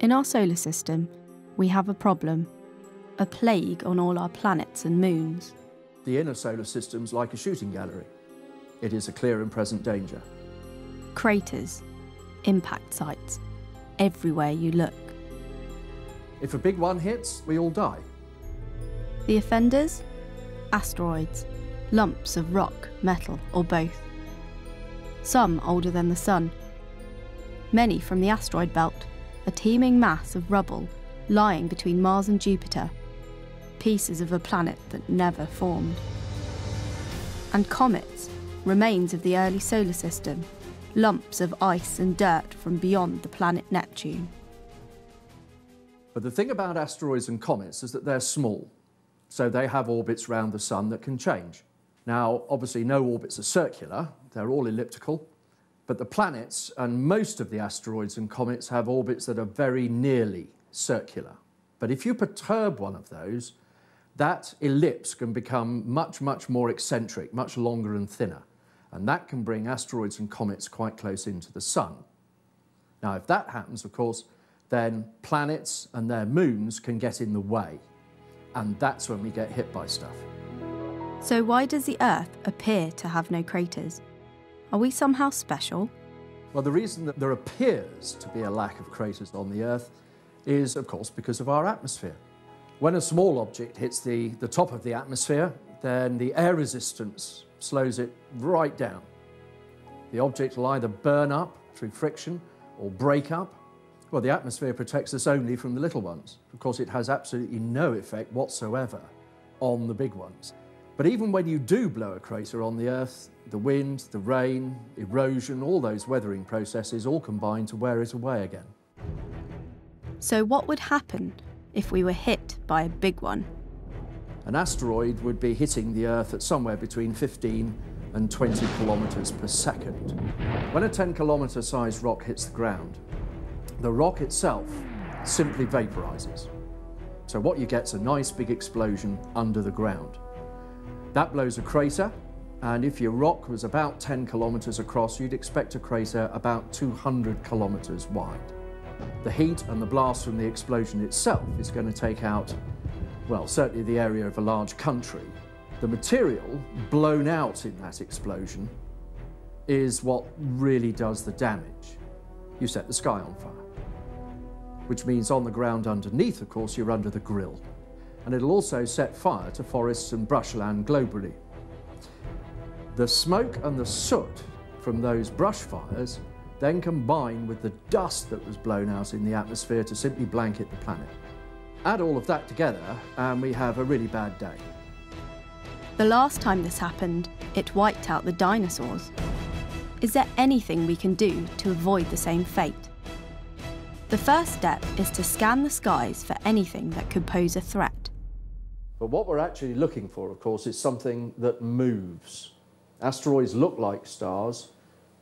In our solar system, we have a problem, a plague on all our planets and moons. The inner solar system's like a shooting gallery. It is a clear and present danger. Craters, impact sites, everywhere you look. If a big one hits, we all die. The offenders? Asteroids, lumps of rock, metal, or both. Some older than the sun. Many from the asteroid belt, a teeming mass of rubble lying between Mars and Jupiter, pieces of a planet that never formed. And comets, remains of the early solar system, lumps of ice and dirt from beyond the planet Neptune. But the thing about asteroids and comets is that they're small, so they have orbits round the sun that can change. Now, obviously, no orbits are circular, they're all elliptical, but the planets and most of the asteroids and comets have orbits that are very nearly circular. But if you perturb one of those, that ellipse can become much, much more eccentric, much longer and thinner. And that can bring asteroids and comets quite close into the sun. Now, if that happens, of course, then planets and their moons can get in the way. And that's when we get hit by stuff. So why does the Earth appear to have no craters? Are we somehow special? Well, the reason that there appears to be a lack of craters on the Earth is, of course, because of our atmosphere. When a small object hits the top of the atmosphere, then the air resistance slows it right down. The object will either burn up through friction or break up. Well, the atmosphere protects us only from the little ones. Of course, it has absolutely no effect whatsoever on the big ones. But even when you do blow a crater on the Earth, the wind, the rain, erosion, all those weathering processes all combine to wear it away again. So what would happen if we were hit by a big one? An asteroid would be hitting the Earth at somewhere between 15 and 20 kilometres per second. When a 10-kilometre sized rock hits the ground, the rock itself simply vaporises. So what you get is a nice big explosion under the ground. That blows a crater, and if your rock was about 10 kilometres across, you'd expect a crater about 200 kilometres wide. The heat and the blast from the explosion itself is going to take out, well, certainly the area of a large country. The material blown out in that explosion is what really does the damage. You set the sky on fire, which means on the ground underneath, of course, you're under the grill. And it'll also set fire to forests and brushland globally. The smoke and the soot from those brush fires then combine with the dust that was blown out in the atmosphere to simply blanket the planet. Add all of that together, and we have a really bad day. The last time this happened, it wiped out the dinosaurs. Is there anything we can do to avoid the same fate? The first step is to scan the skies for anything that could pose a threat. But what we're actually looking for, of course, is something that moves. Asteroids look like stars,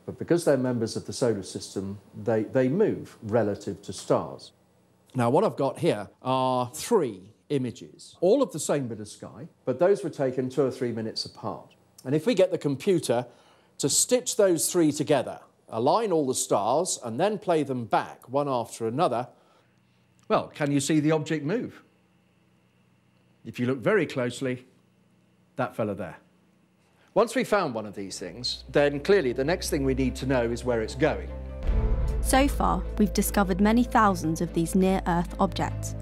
but because they're members of the solar system, they move relative to stars. Now, what I've got here are three images, all of the same bit of sky, but those were taken 2 or 3 minutes apart. And if we get the computer to stitch those three together, align all the stars, and then play them back one after another, well, can you see the object move? If you look very closely, that fella there. Once we found one of these things, then clearly the next thing we need to know is where it's going. So far, we've discovered many thousands of these near-Earth objects.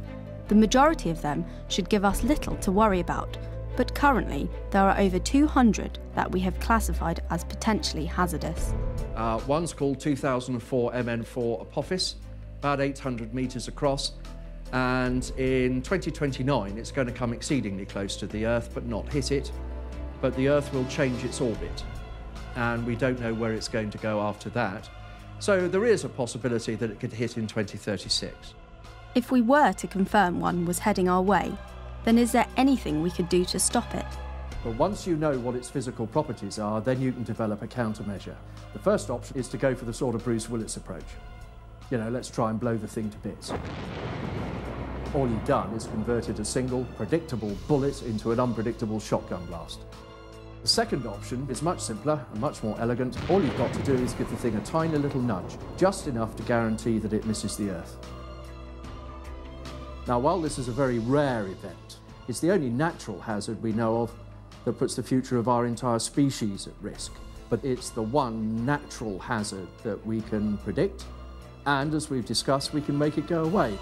The majority of them should give us little to worry about, but currently there are over 200 that we have classified as potentially hazardous. One's called 2004 MN4 Apophis, about 800 metres across, and in 2029 it's going to come exceedingly close to the Earth but not hit it, but the Earth will change its orbit, and we don't know where it's going to go after that. So there is a possibility that it could hit in 2036. If we were to confirm one was heading our way, then is there anything we could do to stop it? Well, once you know what its physical properties are, then you can develop a countermeasure. The first option is to go for the sort of Bruce Willis approach. You know, let's try and blow the thing to bits. All you've done is converted a single, predictable bullet into an unpredictable shotgun blast. The second option is much simpler and much more elegant. All you've got to do is give the thing a tiny little nudge, just enough to guarantee that it misses the Earth. Now, while this is a very rare event, it's the only natural hazard we know of that puts the future of our entire species at risk. But it's the one natural hazard that we can predict, and as we've discussed, we can make it go away.